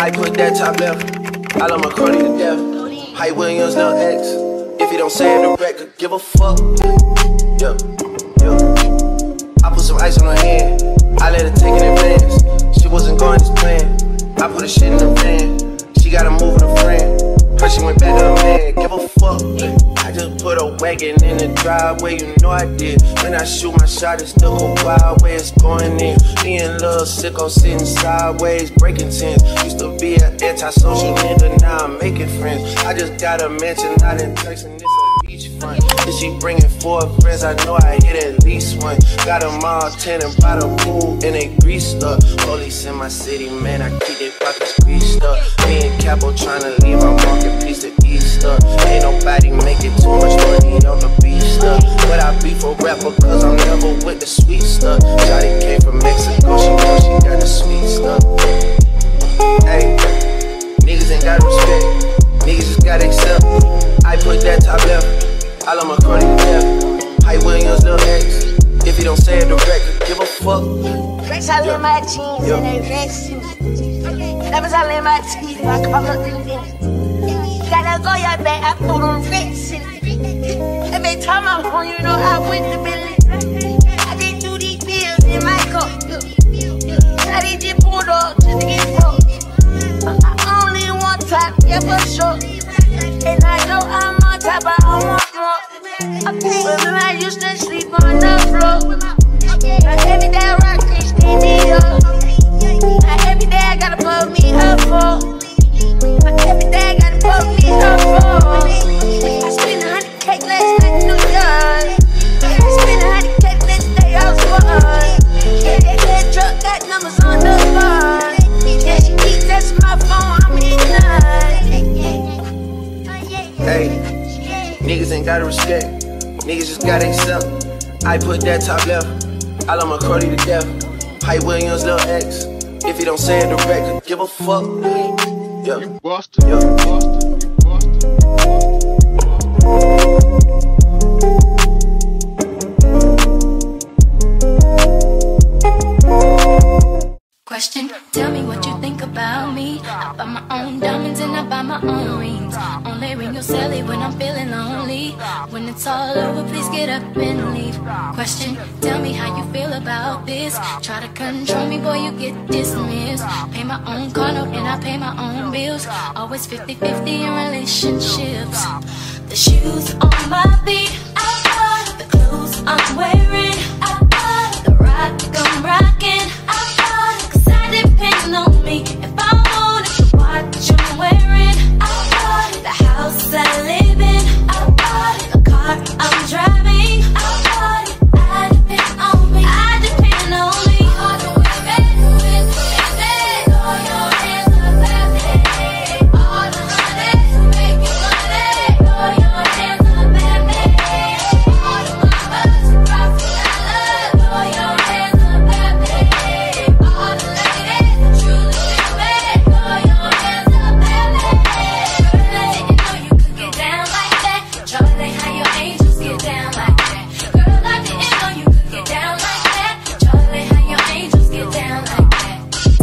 I put that top left. I love my crony to death. Hype Williams, no X. If you don't save the record, give a fuck. Yeah, yeah. I put some ice on her hand. I let her take it in advance. She wasn't going as planned. I put her shit in the van. She gotta move with a friend. Heard she went back to her man. Give a fuck. I just put a wagon in the driveway, you know I did. When I shoot my shot, it's still a wild way it's going in. Being little sicko, sitting sideways, breaking tents. Used to be an antisocial nigga, now I'm making friends. I just got a mansion out in Texas, and it's a beachfront. And she bringing 4 friends, I know I hit at least one. Got them all 10 and by the pool, and they greased up. Police in my city, man, I keep their pockets greased up. Me and Capo trying to leave, I'm walking piece to Easter. Ain't nobody make it. Too much money on the beach stuff. But I be for rapper, cause I'm never with the sweet stuff. Johnny came from Mexico, she know she got the sweet stuff. Hey, niggas ain't got respect, niggas just gotta accept. I put that top left, I love my crony to death. Hype Williams, Lil X. If you don't say it direct, give a fuck. First I let my jeans and they rest in me. That was I let my teeth, I call up the limit. Gotta go, y'all back, I put on rest in. Every time I'm home, you know I win the billion. I did do these bills in my cup. I did just pull up just to get broke. Only one time, yeah for sure. And I know I'm on top, I don't want more. Remember I used to sleep on the floor. Now every day I rock this TV up. Now every day I gotta put me up for. Now every day I gotta put me up for. I spend $100K last night in New York. I spent $100K this day, I was born. Yeah, that truck got numbers on the phone. Yeah, she keeps touching my phone, I'm in love. Hey, niggas ain't gotta respect, niggas just gotta accept. I put that top left, I love my crony to death. Hype Williams, Lil X. If you don't say it direct, give a fuck. Yeah. You busted, yeah. You busted, you busted, you busted. Question, tell me what you think about me. I buy my own diamonds and I buy my own rings. Only ring your celly when I'm feeling lonely. When it's all over, please get up and leave. Question, tell me how you feel about this. Try to control me, boy, you get dismissed. Pay my own car note and I pay my own bills. Always 50-50 in relationships. The shoes on my feet, I buy. The clothes I'm wearing, I buy. The rock I'm rocking, I buy. Cause I depend on me. If I want it, the watch I'm wearing, I buy. The house I live in, I buy. The car I'm driving, I buy. I depend on me. I depend on me. Throw your hands up at me. All the money to make you money. Throw your hands up at me. All the mamas who rock for that love. Throw your hands up at me. All the ladies who truly feel me. Throw your hands up at me. Girl, I didn't know you could get down like that. Charlie, how your angels get down like that. Girl, I didn't know you could get down like that. Charlie, how your angels get down like that.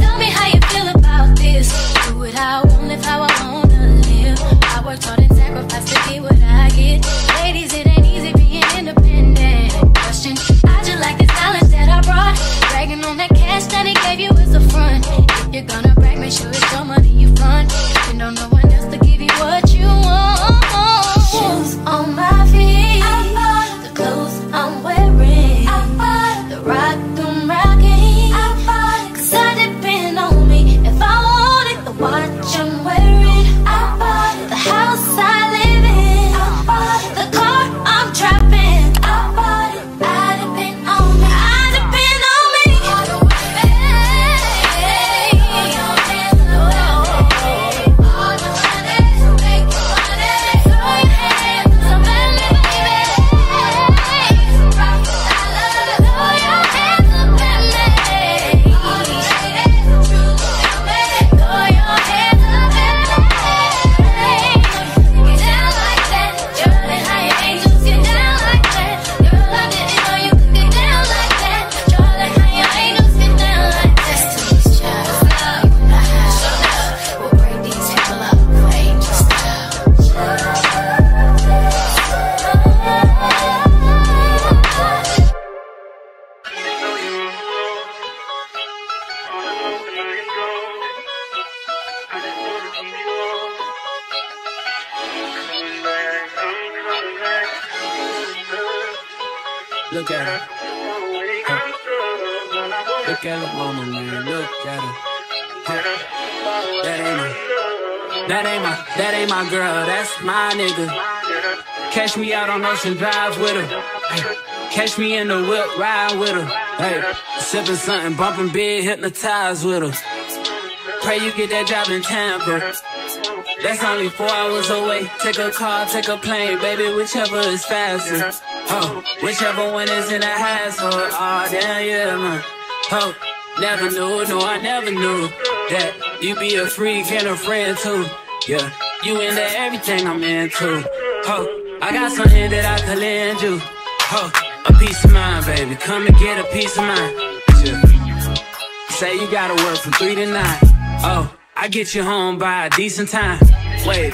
Tell me how you feel about this. Do it how I won't live how I wanna live. I worked hard and sacrificed to be what I get. Ladies, it ain't easy being independent. Question, I just like this knowledge that I brought. Bragging on that cash that he gave you is a front. If you're gonna brag, make sure it's your money you fund. You don't know no one else to give you what you want. Shoes on my feet, I buy. The clothes I'm wearing, I buy. The rock I'm rocking, I buy. Cause I depend on me. If I want it, the watch I'm wearing, I buy. The house I live in, I buy. The car I'm driving, I buy. I depend on me. I depend on me. All the way, baby. Throw your hands up. Look at her. Huh. Look at her mama, man. Look at her. Huh. That ain't my girl. That's my nigga. Catch me out on Ocean Drive with her. Hey. Catch me in the whip, ride with her. Hey. Sipping something, bumping big, hypnotized with her. Pray you get that job in Tampa. That's only 4 hours away. Take a car, take a plane, baby, whichever is faster. Oh, whichever one is in the household. Oh, damn, yeah, man. Oh, never knew, no, I never knew that you be a freak and a friend, too. Yeah, you into everything I'm into. Oh, I got something that I could lend you. Oh, a peace of mind, baby. Come and get a peace of mind. Yeah. Say you gotta work from 3 to 9. Oh. I get you home by a decent time. Wait,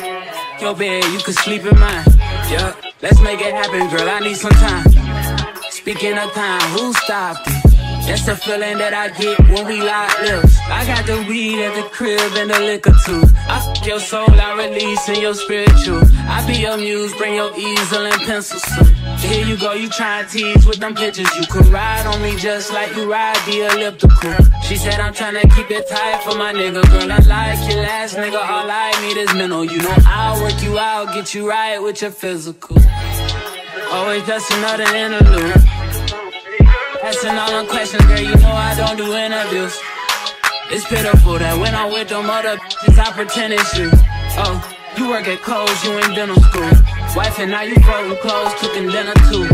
your bed, you can sleep in mine. Yeah, let's make it happen, girl, I need some time. Speaking of time, who stopped it? That's the feeling that I get when we lock lips. I got the weed at the crib and the liquor too. I fuck your soul, I release in your spiritual. I be your muse, bring your easel and pencils. Here you go, you try and tease with them pictures. You could ride on me just like you ride the elliptical. She said I'm tryna keep it tight for my nigga. Girl, I like your last nigga, all I need is mental. You know I'll work you out, get you right with your physical. Always just another interlude. Asking all them questions, girl, you know I don't do interviews. It's pitiful that when I'm with them other bitches, I pretend it's you. Oh, you work at Kohl's, you in dental school. Wife and now you folding clothes, cooking dinner too.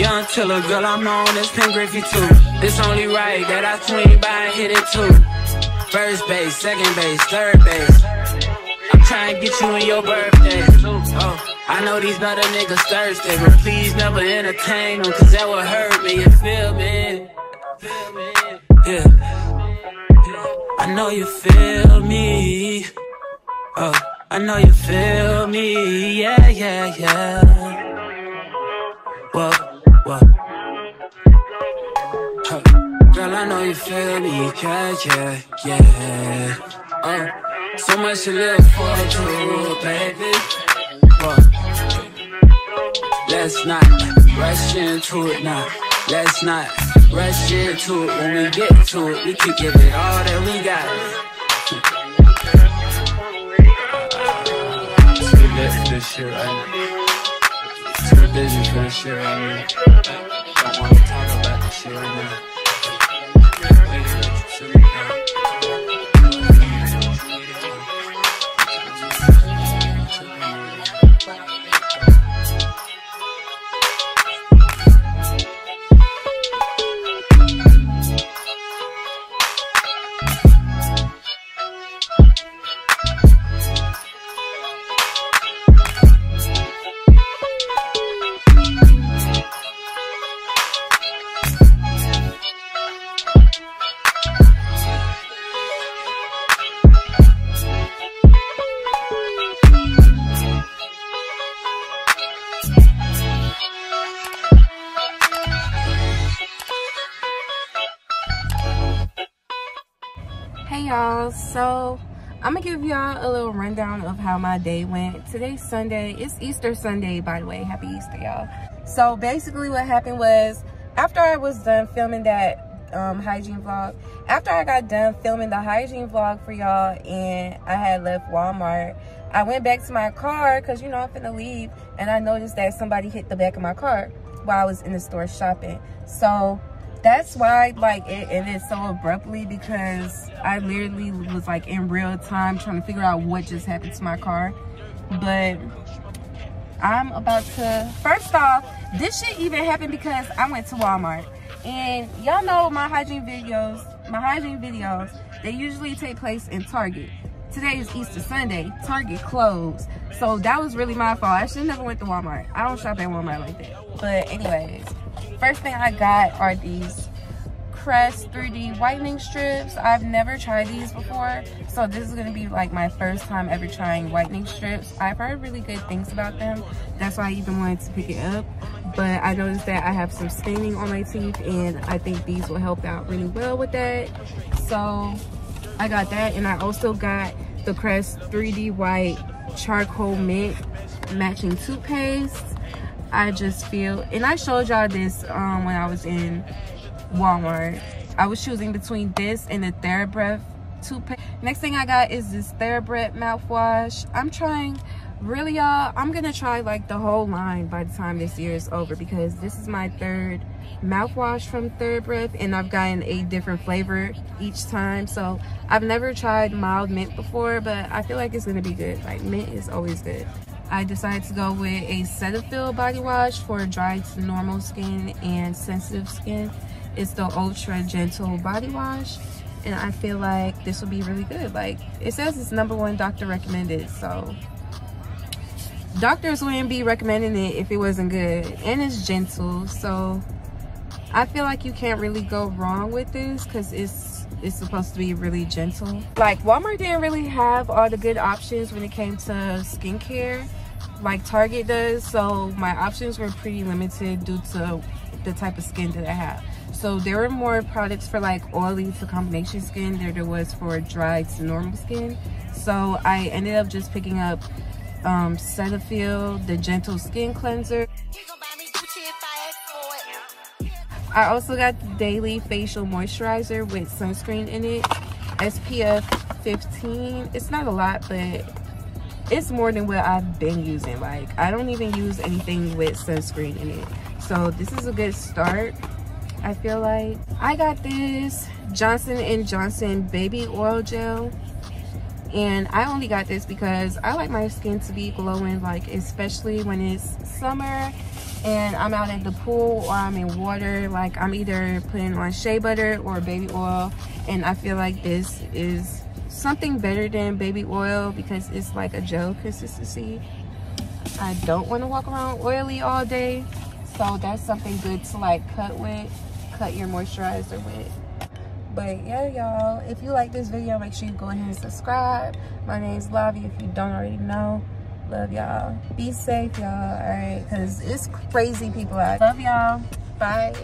Young chiller, girl, I'm known as Pen Griffey too. It's only right that I swing by and hit it too. First base, second base, third base. I'm trying to get you in your birthday. Oh, I know these other niggas thirsty, but please never entertain them, cause that would hurt me, you feel me? Yeah. I know you feel me. Oh. I know you feel me, yeah, yeah, yeah. Whoa, whoa. Huh. Girl, I know you feel me, yeah, yeah, yeah. Oh, so much to live for, too, baby. Whoa. Let's not rush into it now. Let's not rush into it. When we get to it, we can give it all that we got. This shit right now. Too busy for this shit right now. Don't wanna talk about this shit right now. Y'all, so I'm gonna give y'all a little rundown of how my day went. Today's Sunday. It's Easter Sunday, by the way. Happy Easter, y'all. So basically what happened was, after I was done filming that hygiene vlog, after I got done filming the hygiene vlog for y'all and I had left Walmart, I went back to my car because, you know, I'm finna leave, and I noticed that somebody hit the back of my car while I was in the store shopping. So that's why, like, it ended so abruptly, because I literally was, like, in real time trying to figure out what just happened to my car. But I'm about to... First off, this shit even happened because I went to Walmart. And y'all know my hygiene videos, they usually take place in Target. Today is Easter Sunday. Target closed. So that was really my fault. I should have never went to Walmart. I don't shop at Walmart like that. But anyways... First thing I got are these Crest 3D whitening strips. I've never tried these before, so this is going to be like my first time ever trying whitening strips. I've heard really good things about them. That's why I even wanted to pick it up, but I noticed that I have some staining on my teeth, and I think these will help out really well with that. So I got that, and I also got the Crest 3D White Charcoal Mint Matching Toothpaste. I just feel, and I showed y'all this when I was in Walmart. I was choosing between this and the TheraBreath toothpaste. Next thing I got is this TheraBreath mouthwash. I'm trying, really y'all, I'm gonna try like the whole line by the time this year is over, because this is my third mouthwash from TheraBreath, and I've gotten a different flavor each time. So I've never tried mild mint before, but I feel like it's gonna be good. Like, mint is always good. I decided to go with a Cetaphil body wash for dry to normal skin and sensitive skin. It's the Ultra Gentle Body Wash, and I feel like this will be really good. Like, it says it's #1 doctor recommended, so doctors wouldn't be recommending it if it wasn't good. And it's gentle, so I feel like you can't really go wrong with this, because it's supposed to be really gentle. Like, Walmart didn't really have all the good options when it came to skincare like Target does, so my options were pretty limited due to the type of skin that I have. So there were more products for like oily to combination skin than there was for dry to normal skin. So I ended up just picking up Cetaphil, the Gentle Skin Cleanser. I also got the Daily Facial Moisturizer with sunscreen in it, SPF 15. It's not a lot, but it's more than what I've been using. Like, I don't even use anything with sunscreen in it. So this is a good start, I feel like. I got this Johnson & Johnson Baby Oil Gel, and I only got this because I like my skin to be glowing, like especially when it's summer and I'm out at the pool or I'm in water. Like, I'm either putting on shea butter or baby oil, and I feel like this is something better than baby oil because it's like a gel consistency. I don't want to walk around oily all day, so that's something good to like cut your moisturizer with. But yeah, y'all, if you like this video, make sure you go ahead and subscribe. My name's Lavi, if you don't already know. Love y'all. Be safe, y'all, all right? Because it's crazy people out. Love y'all. Bye.